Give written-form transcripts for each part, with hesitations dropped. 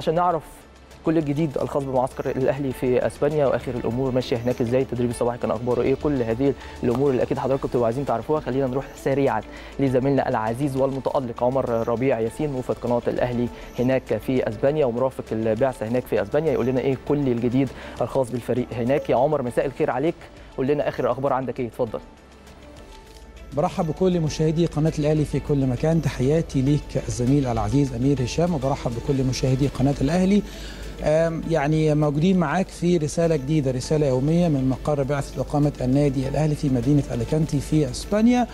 عشان نعرف كل الجديد الخاص بمعسكر الاهلي في اسبانيا واخر الامور ماشيه هناك ازاي، التدريب الصباحي كان اخباره ايه، كل هذه الامور اللي اكيد حضراتكم بتبقوا عايزين تعرفوها. خلينا نروح سريعا لزميلنا العزيز والمتالق عمر ربيع ياسين وفد قناه الاهلي هناك في اسبانيا ومرافق البعثه هناك في اسبانيا، يقول لنا ايه كل الجديد الخاص بالفريق هناك. يا عمر مساء الخير عليك، قول لنا اخر الاخبار عندك ايه، اتفضل. برحب بكل مشاهدي قناة الأهلي في كل مكان، تحياتي ليك الزميل العزيز أمير هشام، وبرحب بكل مشاهدي قناة الأهلي. يعني موجودين معاك في رسالة جديدة، رسالة يومية من مقر بعثة إقامة النادي الأهلي في مدينة أليكانتي في إسبانيا،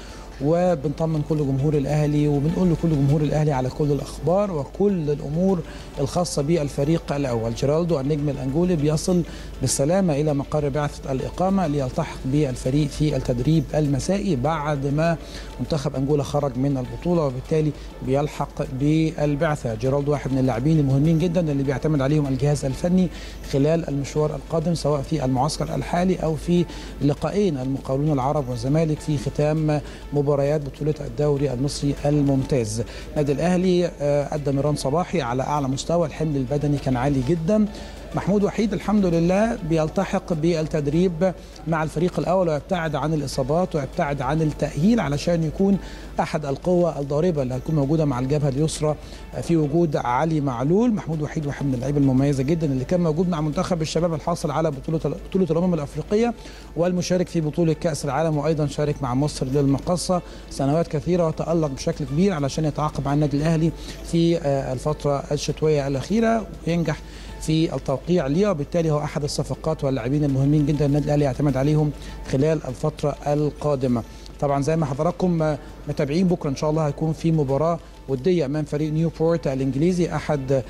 وبنطمن كل جمهور الأهلي وبنقول لكل جمهور الأهلي على كل الأخبار وكل الأمور الخاصة بالفريق الأول. جيرالدو النجم الأنجولي بيصل بالسلامة إلى مقر بعثة الإقامة ليلتحق بالفريق في التدريب المسائي بعد ما منتخب أنجولا خرج من البطولة، وبالتالي بيلحق بالبعثة. جيرالدو واحد من اللاعبين المهمين جدا اللي بيعتمد عليهم الجهاز الفني خلال المشوار القادم سواء في المعسكر الحالي أو في لقاءين المقاولون العرب والزمالك في ختام مباريات بطولة الدوري المصري الممتاز. نادي الأهلي قدم ران صباحي على أعلى مستوى، الحمل البدني كان عالي جدا. محمود وحيد الحمد لله بيلتحق بالتدريب مع الفريق الأول ويبتعد عن الإصابات ويبتعد عن التأهيل علشان يكون أحد القوة الضاربة اللي هتكون موجودة مع الجبهة اليسرى في وجود علي معلول. محمود وحيد واحد من اللعيبة المميزة جدا اللي كان موجود مع منتخب الشباب الحاصل على بطولة الأمم الأفريقية والمشارك في بطولة كأس العالم، وأيضا شارك مع مصر للمقصة سنوات كثيرة وتألق بشكل كبير علشان يتعاقب مع النادي الأهلي في الفترة الشتوية الأخيرة وينجح في التوقيع ليه، وبالتالي هو احد الصفقات واللاعبين المهمين جدا النادي الاهلي يعتمد عليهم خلال الفتره القادمه. طبعا زي ما حضراتكم متابعين بكره ان شاء الله هيكون في مباراه وديه امام فريق نيوبورت الانجليزي احد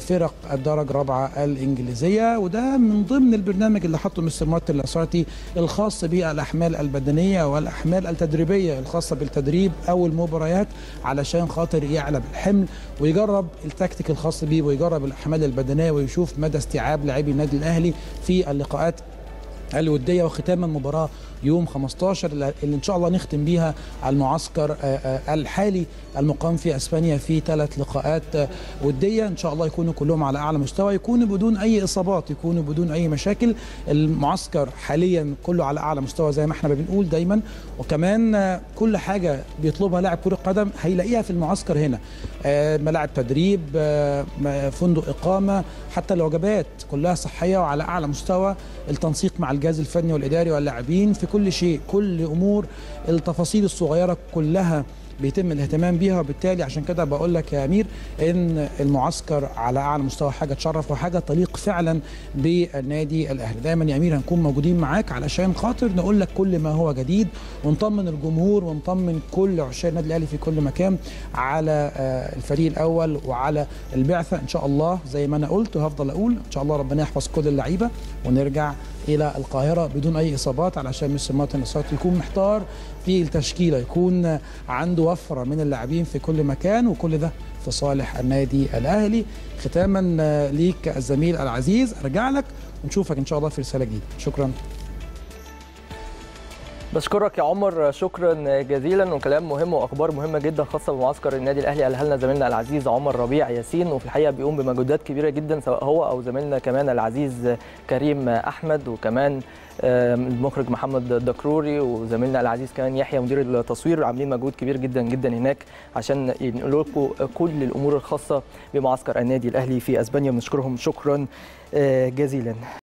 فرق الدرجه الرابعه الانجليزيه، وده من ضمن البرنامج اللي حطه مستر مارتن صارتي الخاص بالاحمال البدنيه والاحمال التدريبيه الخاصه بالتدريب او المباريات علشان خاطر يعلى بالحمل ويجرب التكتيك الخاص بيه ويجرب الاحمال البدنيه ويشوف مدى استيعاب لاعبي النادي الاهلي في اللقاءات الوديه وختام المباراه يوم 15 اللي ان شاء الله نختم بيها المعسكر الحالي المقام في اسبانيا في 3 لقاءات وديه ان شاء الله يكونوا كلهم على اعلى مستوى، يكونوا بدون اي اصابات، يكونوا بدون اي مشاكل. المعسكر حاليا كله على اعلى مستوى زي ما احنا بنقول دايما، وكمان كل حاجه بيطلبها لاعب كره قدم هيلاقيها في المعسكر هنا، ملاعب تدريب، فندق اقامه، حتى الوجبات كلها صحيه وعلى اعلى مستوى، التنسيق مع الجهاز الفني والاداري واللاعبين في كل شيء، كل امور التفاصيل الصغيره كلها بيتم الاهتمام بيها، وبالتالي عشان كده بقول لك يا امير ان المعسكر على اعلى مستوى حاجه تشرف وحاجه تليق فعلا بالنادي الاهلي. دايما يا امير هنكون موجودين معاك علشان خاطر نقول لك كل ما هو جديد ونطمن الجمهور ونطمن كل عشاق النادي الاهلي في كل مكان على الفريق الاول وعلى البعثه ان شاء الله. زي ما انا قلت وهفضل اقول ان شاء الله ربنا يحفظ كل اللعيبه ونرجع الى القاهره بدون اي اصابات علشان مستر مارتن صارتي يكون محتار في التشكيله، يكون عنده وفره من اللاعبين في كل مكان، وكل ده في صالح النادي الاهلي. ختاما ليك الزميل العزيز، ارجع لك ونشوفك ان شاء الله في رساله جديده. شكرا، بشكرك يا عمر، شكرا جزيلا، وكلام مهم واخبار مهمه جدا خاصه بمعسكر النادي الاهلي قالها لنا زميلنا العزيز عمر ربيع ياسين، وفي الحقيقه بيقوم بمجهودات كبيره جدا سواء هو او زميلنا كمان العزيز كريم احمد، وكمان المخرج محمد الدكروري، وزميلنا العزيز كمان يحيى مدير التصوير، عاملين مجهود كبير جدا جدا هناك عشان ينقلوا لكم كل الامور الخاصه بمعسكر النادي الاهلي في اسبانيا، بنشكرهم شكرا جزيلا.